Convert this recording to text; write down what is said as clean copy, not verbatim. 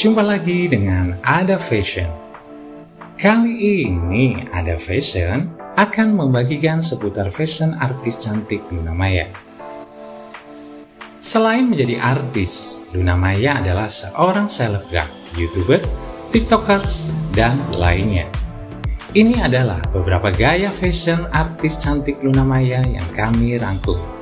Jumpa lagi dengan Ada Fashion. Kali ini Ada Fashion akan membagikan seputar fashion artis cantik Luna Maya. Selain menjadi artis, Luna Maya adalah seorang selebgram, YouTuber, TikTokers, dan lainnya. Ini adalah beberapa gaya fashion artis cantik Luna Maya yang kami rangkum.